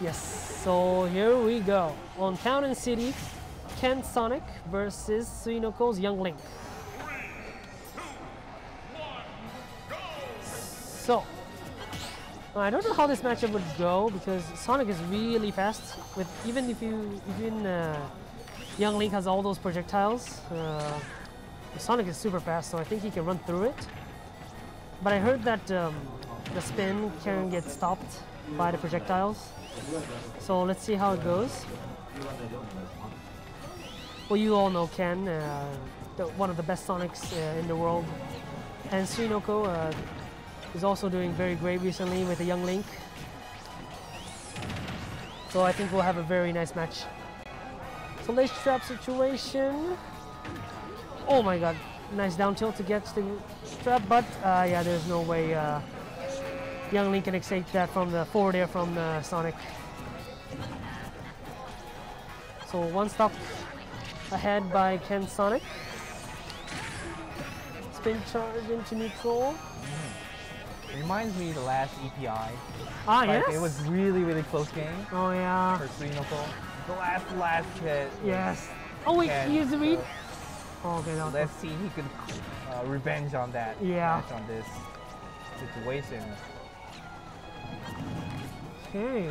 Yes, so here we go. On Town and City, Ken Sonic versus Suinoko's Young Link. 3, 2, 1, go! So, I don't know how this matchup would go because Sonic is really fast. With even Young Link has all those projectiles. Sonic is super fast, so I think he can run through it. But I heard that the spin can get stopped by the projectiles. So let's see how it goes. Well, you all know Ken, one of the best Sonics in the world. And Suinoko is also doing very great recently with the Young Link. So I think we'll have a very nice match. So lace trap situation. Oh my god, nice down tilt to get the trap, but yeah, there's no way Young Link can escape that from the forward air from Sonic. So one stop ahead by Ken Sonic. Spin charge into neutral. It reminds me of the last EPI. Ah, like, yes? It was really close game. Oh, yeah. For Suinoko. The last hit. Yes. Oh, wait, Ken, he used the read? Oh, okay, so let's see if he can revenge on that. Yeah. Match on this situation. Okay.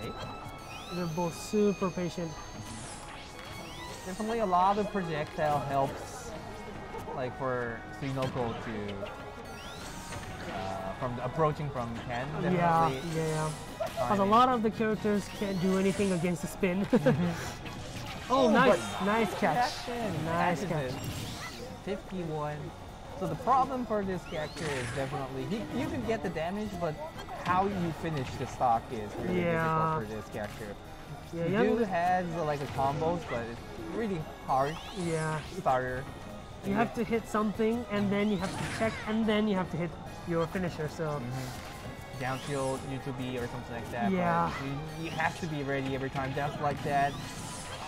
Hey. They're both super patient. Definitely a lot of projectile helps, like for Suinoko to from approaching from Ken. Definitely. Yeah. Because a lot of the characters can't do anything against the spin. Oh, nice catch. Nice catch. 51. So the problem for this character is definitely, you can get the damage, but how you finish the stock is really difficult for this character. Yeah, you do have like a combos, but it's really hard. Yeah. Starter. You have to hit something, and then you have to check, and then you have to hit your finisher, so. Down tilt, U2B, or something like that. Yeah. You have to be ready every time. That's like that.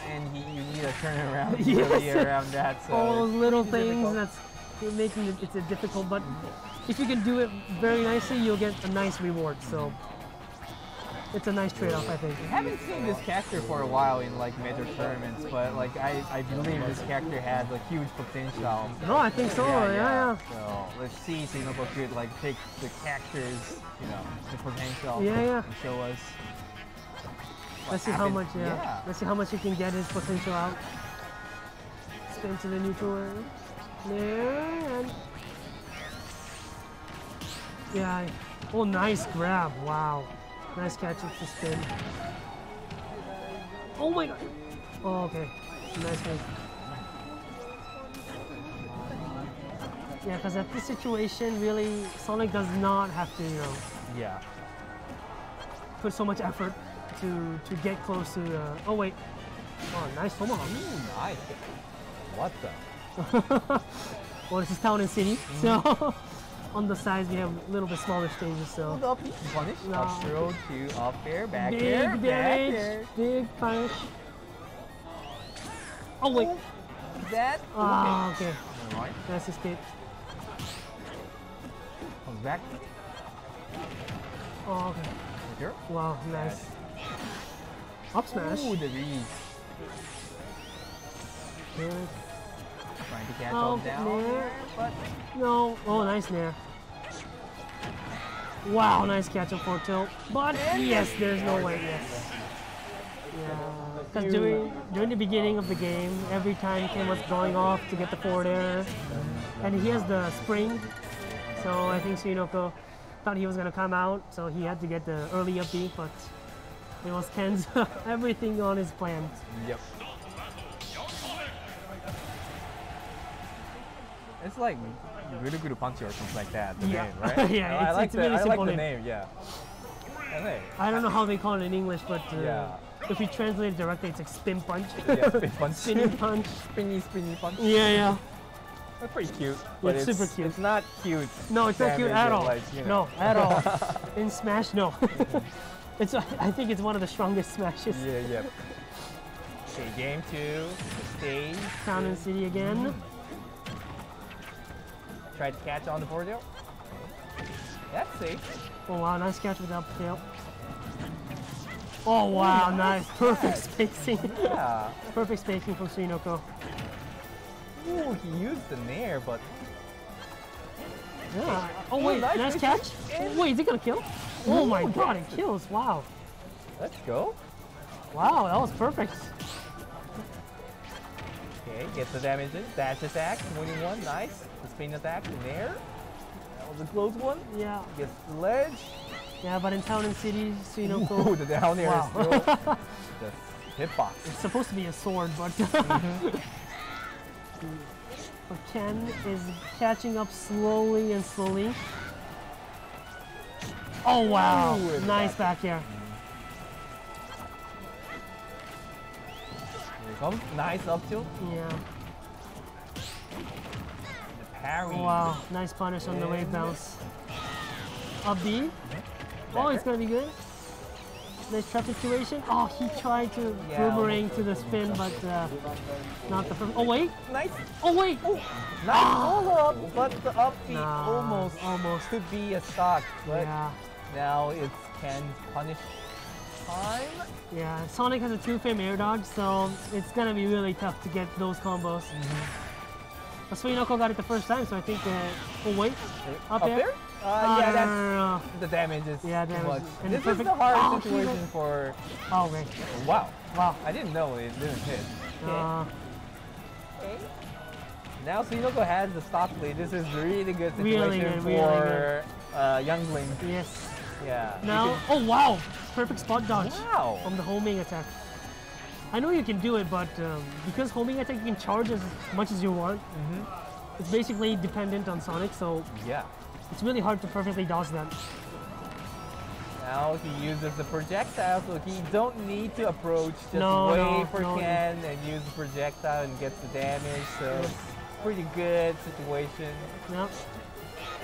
And you need a turnaround around that. So all those little things that's making it difficult, but if you can do it very nicely, you'll get a nice reward. So it's a nice trade-off, I think. I haven't seen this character for a while in like major tournaments, but like I believe this character has a huge potential. No, I think so. Yeah. So let's see if Suinoko could like take the character's, the potential and show us. Let's see how much. Let's see how much he can get his potential out. Spin to the neutral area. There and oh, nice grab! Wow, nice catch with the spin. Oh my god! Oh, okay, nice move. Yeah, because at this situation, really, Sonic does not have to, put so much effort to get close to oh wait, oh nice tomahawk. Nice. What the? Well, this is Town and City, so on the sides we have a little bit smaller stages. So up punish, up throw, two up air, back air, back air, big punish. Oh wait, that. Ah, okay. Right. That's escape. Comes back. Oh, okay. Here. Wow, nice. Up smash. Ooh, the read. Good. Trying to catch all down there, but... No. Oh, nice nair. Wow, nice catch up for tilt. But yes, there's no way, yes. Yeah, because during the beginning of the game, every time Ken was going off to get the forward air, and he has the spring, so I think Suinoko thought he was going to come out, so he had to get the early up B, but it was Ken's everything on his plans. Yep. It's like Guru Guru Punch or something like that, the name, right? I like the name, I don't know how they call it in English, but if you translate it directly, it's like spin punch. Yeah, spin punch. Spinny punch. Spinny punch. Yeah. That's pretty cute. But it's super cute. It's not cute. No, it's not cute at all. Like, No, at all. In Smash, no. I think it's one of the strongest Smashes. Yeah. Okay, game two. Stage. Town and City again. Try to catch on the forward tail. That's safe. Oh wow, nice catch with the up tail. Oh wow, nice. Perfect spacing. Yeah. Perfect spacing from Suinoko. Ooh, he used the nair, but... Yeah. Oh wait, nice catch. Wait, is it gonna kill? Oh my god, it kills. Wow. Let's go. Wow, that was perfect. Okay, gets the damage in. Dash attack, winning one, nice. The spin attack, nair. That was a close one. Yeah. Gets the ledge. Yeah, but in Town and City, Suinoko... Ooh, the down air is still the hitbox. It's supposed to be a sword, but... But Ken is catching up slowly and slowly. Oh wow! Ooh, nice back air. Here it comes. Nice up tilt. Yeah. The parry. Wow, nice punish on the wave bounce. Up B. Oh, it's gonna be good. Nice trap situation. Oh, he tried to boomerang to the spin, but not the first. Oh wait! Nice! Oh wait! Oh, nice follow-up, but the upbeat almost could be a stock. But now it's Ken's punish time. Yeah, Sonic has a two-frame air dodge, so it's gonna be really tough to get those combos. But Suinoko got it the first time, so I think. Oh wait! Up there? Yeah, that's the damage is too much. And this is the hard situation for... Oh, okay. Wow. Wow. I didn't know it didn't hit. Okay. Now Suinoko has the stock lead. This is really good situation for Young Link. Yes. Yeah. Now, oh wow! Perfect spot dodge from the homing attack. I know you can do it, but because homing attack you can charge as much as you want, it's basically dependent on Sonic, so... Yeah. It's really hard to perfectly dodge them. Now he uses the projectile, so he don't need to approach. Just wait for Ken and use the projectile and gets the damage. So pretty good situation. Yep.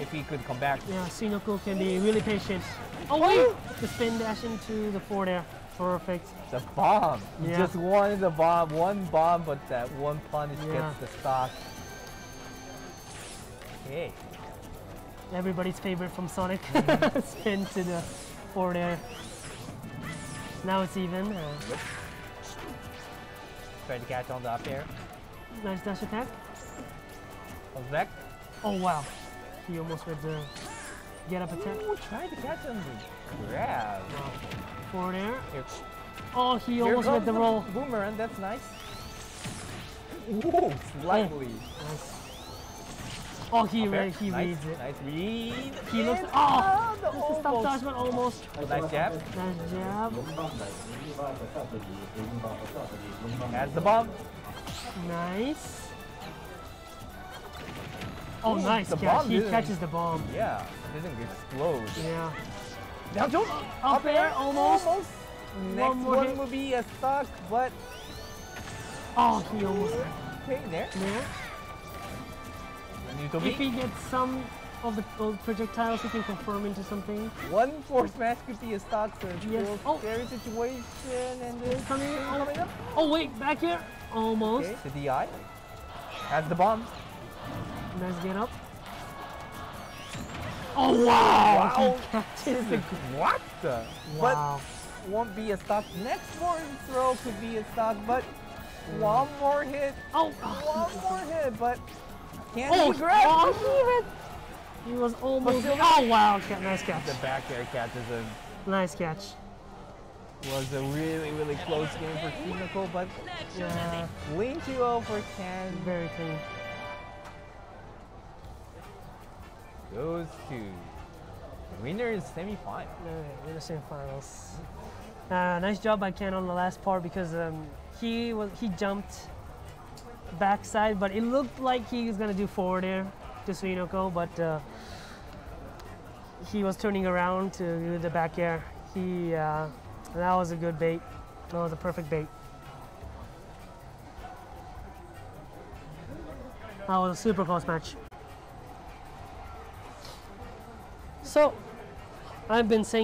If he could come back. Yeah, Suinoko can be really patient. Oh wait! The spin dash into the forward air. Perfect. The bomb. Yeah. Just wanted the bomb. One bomb, but that one punish gets the stock. Okay. Everybody's favorite from Sonic. Spin to the forward air. Now it's even. Try to catch on the up air. Nice dash attack. Comes back. Oh wow. He almost had the get up attack. Ooh, try to catch on the grab. Forward air. Here. Oh, he almost had the roll. Boomerang, that's nice. Ooh, slightly. Nice. Oh, he reads it. Nice read. He looks. Oh, the stop dodge, but almost. Oh, nice jab. Nice jab. That's the bomb. Nice. Oh, nice catch. He catches the bomb. Yeah, it doesn't explode. Yeah. Now jump. Up air, almost. Next one will be a stock, but. Oh, he almost. Okay, there. There. If he gets some of the old projectiles, he can confirm into something. One force smash could be a stock surge. Yes. Oh. Scary situation and it's coming up. Oh wait, back here. Almost. Okay, the DI. Has the bomb. Nice get up. Oh wow! He catches the... What the? Wow. But won't be a stock. Next forward throw could be a stock, but one more hit. Oh! One more hit, but... Can't he was almost. Oh wow! Nice catch. The back air catch is a nice catch. Was a really close game for Suinoko, but lean 2-0 for Ken. Very clean. Goes to winner in semifinals. Winner semifinals. Nice job by Ken on the last part because he jumped backside, but it looked like he was gonna do forward air to Suinoko, but he was turning around to do the back air. He that was a good bait. That was a perfect bait. That was a super close match. So I've been saying